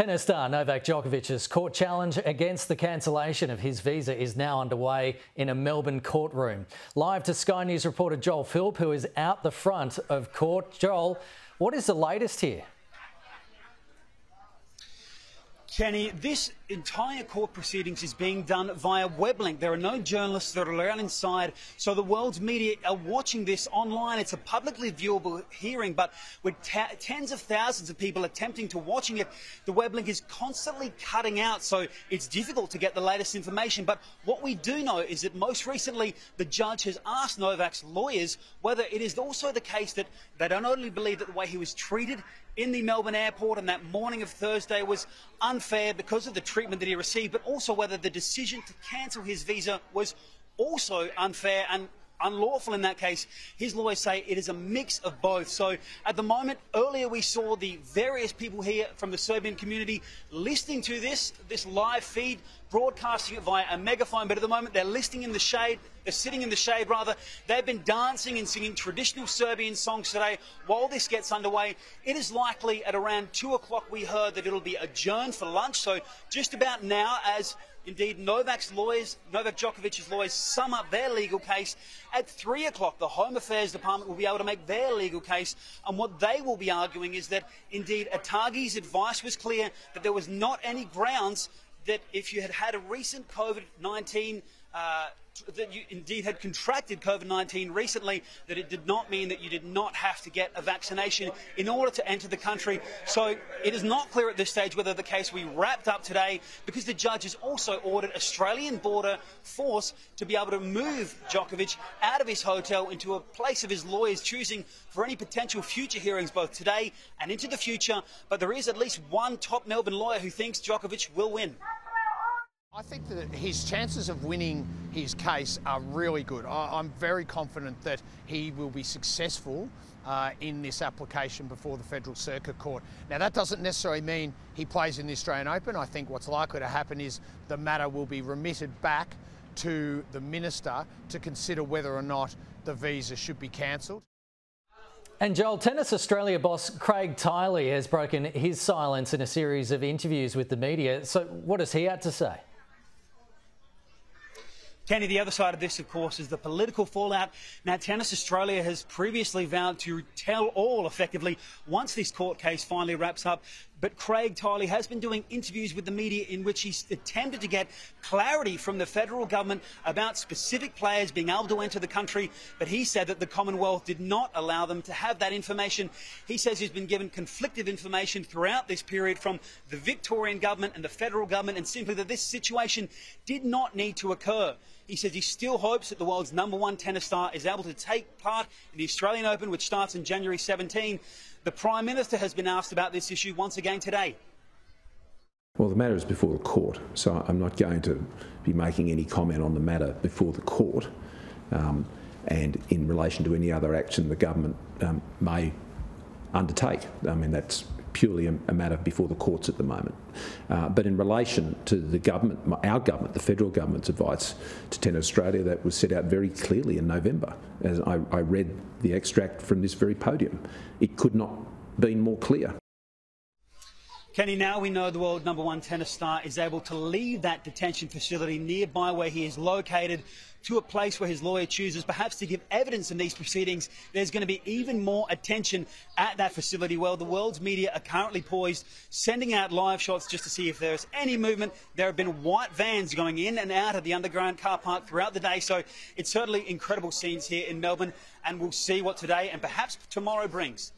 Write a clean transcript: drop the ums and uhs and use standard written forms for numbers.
Tennis star Novak Djokovic's court challenge against the cancellation of his visa is now underway in a Melbourne courtroom. Live to Sky News reporter Joel Philp, who is out the front of court. Joel, what is the latest here? Kenny, this entire court proceedings is being done via web link. There are no journalists that are allowed inside, so the world's media are watching this online. It's a publicly viewable hearing, but with tens of thousands of people attempting to watching it, the web link is constantly cutting out, so it's difficult to get the latest information. But what we do know is that most recently, the judge has asked Novak's lawyers whether it is also the case that they don't only believe that the way he was treated in the Melbourne airport and that morning of Thursday was unfair because of the treatment that he received, but also whether the decision to cancel his visa was also unfair and unlawful in that case. His lawyers say it is a mix of both. So at the moment, earlier we saw the various people here from the Serbian community listening to this live feed, broadcasting it via a megaphone, but at the moment they're sitting in the shade rather. They've been dancing and singing traditional Serbian songs today while this gets underway. It is likely at around 2 o'clock we heard that it'll be adjourned for lunch, so just about now, as indeed Novak Djokovic's lawyers sum up their legal case. At 3 o'clock, the Home Affairs Department will be able to make their legal case, and what they will be arguing is that, indeed, Atagi's advice was clear, that there was not any grounds that if you had had a recent COVID-19 that you indeed had contracted COVID-19 recently, that it did not mean that you did not have to get a vaccination in order to enter the country. So it is not clear at this stage whether the case will be wrapped up today, because the judge has also ordered Australian border force to be able to move Djokovic out of his hotel into a place of his lawyers choosing for any potential future hearings, both today and into the future. But there is at least one top Melbourne lawyer who thinks Djokovic will win. I think that his chances of winning his case are really good. I'm very confident that he will be successful in this application before the Federal Circuit Court. Now, that doesn't necessarily mean he plays in the Australian Open. I think what's likely to happen is the matter will be remitted back to the minister to consider whether or not the visa should be cancelled. And Joel, Tennis Australia boss Craig Tiley has broken his silence in a series of interviews with the media. So what has he had to say? Kenny, the other side of this, of course, is the political fallout. Now, Tennis Australia has previously vowed to tell all, effectively, once this court case finally wraps up. But Craig Tiley has been doing interviews with the media in which he's attempted to get clarity from the federal government about specific players being able to enter the country. But he said that the Commonwealth did not allow them to have that information. He says he's been given conflicted information throughout this period from the Victorian government and the federal government, and simply that this situation did not need to occur. He says he still hopes that the world's #1 tennis star is able to take part in the Australian Open, which starts on January 17. The Prime Minister has been asked about this issue once again today. Well, the matter is before the court, so I'm not going to be making any comment on the matter before the court and in relation to any other action the government may undertake. I mean, that's purely a matter before the courts at the moment. But in relation to the government, our government, the federal government's advice to Tennis Australia, that was set out very clearly in November. As I read the extract from this very podium, it could not have been more clear. Kenny, now we know the world #1 tennis star is able to leave that detention facility nearby where he is located to a place where his lawyer chooses, perhaps to give evidence in these proceedings. There's going to be even more attention at that facility. Well, the world's media are currently poised, sending out live shots just to see if there is any movement. There have been white vans going in and out of the underground car park throughout the day, so it's certainly incredible scenes here in Melbourne, and we'll see what today and perhaps tomorrow brings.